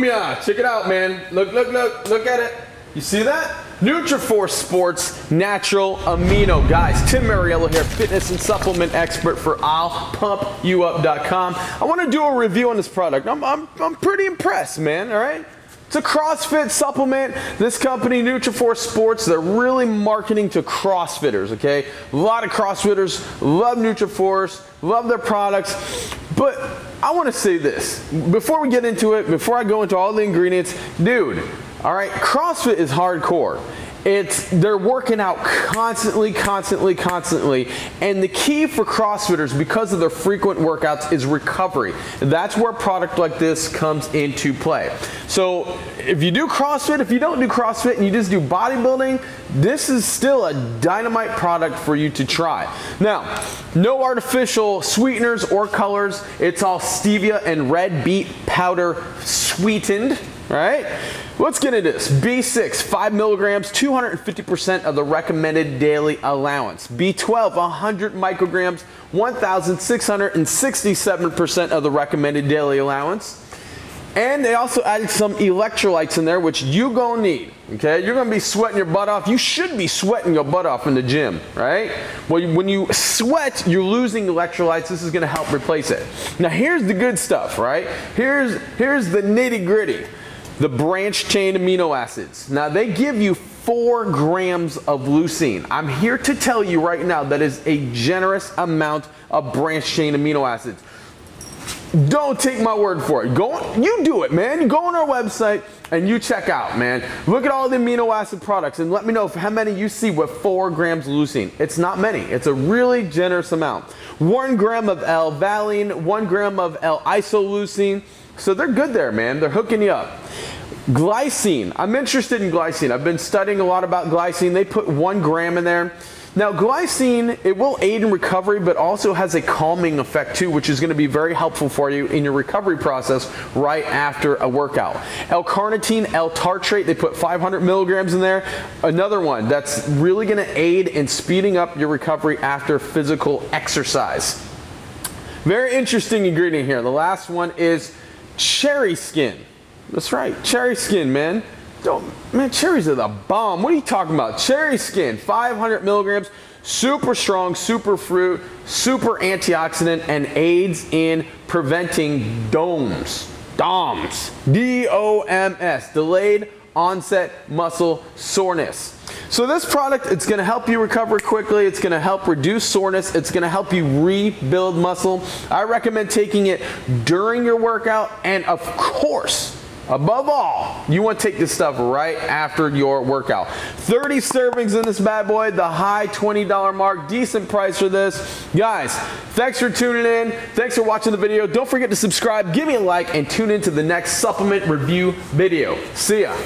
Boomyah! Check it out, man. Look, look, look, look at it. You see that? Nutriforce Sports Natural Amino. Guys, Tim Muriello here, fitness and supplement expert for I'llPumpYouUp.com. I want to do a review on this product. I'm pretty impressed, man, all right? It's a CrossFit supplement. This company, Nutriforce Sports, they're really marketing to CrossFitters, okay? A lot of CrossFitters love Nutriforce, love their products, but I want to say this. Before we get into it, before I go into all the ingredients, dude, all right, CrossFit is hardcore. They're working out constantly, and the key for CrossFitters, because of their frequent workouts, is recovery. That's where a product like this comes into play. So if you do CrossFit, if you don't do CrossFit and you just do bodybuilding, this is still a dynamite product for you to try. Now, no artificial sweeteners or colors. It's all stevia and red beet powder sweetened. All right, let's get into this. B6, 5 mg, 250% of the recommended daily allowance. B12, 100 micrograms, 1,667% of the recommended daily allowance. And they also added some electrolytes in there, which you gonna need, okay? You're gonna be sweating your butt off. You should be sweating your butt off in the gym, right? Well, when you sweat, you're losing electrolytes. This is gonna help replace it. Now, here's the good stuff, right? Here's the nitty-gritty. The branched-chain amino acids. Now, they give you 4 grams of leucine. I'm here to tell you right now that is a generous amount of branched-chain amino acids. Don't take my word for it. You do it, man. Go on our website and you check out, man. Look at all the amino acid products and let me know how many you see with 4 grams of leucine. It's not many. It's a really generous amount. 1 gram of L-valine, 1 gram of L-isoleucine. So they're good there, man. They're hooking you up. Glycine. I'm interested in glycine. I've been studying a lot about glycine. They put 1 gram in there. Now, glycine, it will aid in recovery, but also has a calming effect too, which is going to be very helpful for you in your recovery process right after a workout. L-carnitine, L-tartrate, they put 500 milligrams in there. Another one that's really going to aid in speeding up your recovery after physical exercise. Very interesting ingredient here. The last one is cherry skin. That's right, cherry skin, man. Man, cherries are the bomb. What are you talking about? Cherry skin, 500 milligrams, super strong, super fruit, super antioxidant, and aids in preventing DOMS, D-O-M-S, delayed onset muscle soreness. So this product, it's going to help you recover quickly. It's going to help reduce soreness. It's going to help you rebuild muscle. I recommend taking it during your workout, and of course, above all, you want to take this stuff right after your workout. 30 servings in this bad boy, the high $20 mark, decent price for this. Guys, thanks for tuning in. Thanks for watching the video. Don't forget to subscribe, give me a like, and tune into the next supplement review video. See ya.